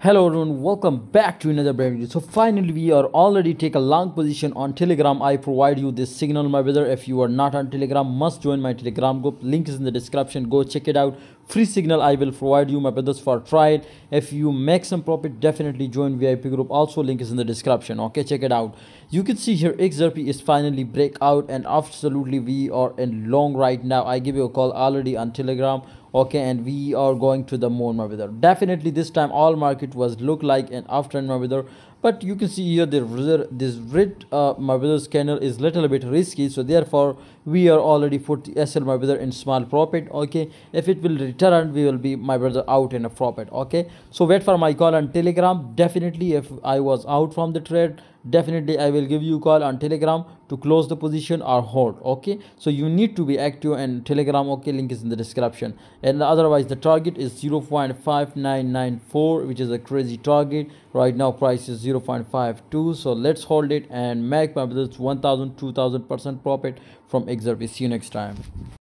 Hello everyone, welcome back to another brand video. So finally we are already take a long position on Telegram. I provide you this signal, my brother. If you are not on Telegram, must join my Telegram group. Link is in the description. Go check it out. Free signal I will provide you, my brothers, for try it. If you make some profit, definitely join VIP group. Also link is in the description. Okay, check it out. You can see here XRP is finally break out, and absolutely we are in long right now. I give you a call already on Telegram. Okay, and we are going to the moon, my brother. Definitely this time all market was look like an uptrend, my brother. But you can see here this red my brother's candle is little bit risky, so therefore we are already put SL, my brother, in small profit. Okay, if it will return, we will be, my brother, out in a profit. Okay, so wait for my call on Telegram. Definitely if I was out from the trade, definitely I will give you call on Telegram to close the position or hold. Okay, so you need to be active in Telegram. Okay, link is in the description. And otherwise the target is 0.5994, which is a crazy target. Right now price is 0.52, so let's hold it and make, my brothers, 1000-2000% profit from XRP. See you next time.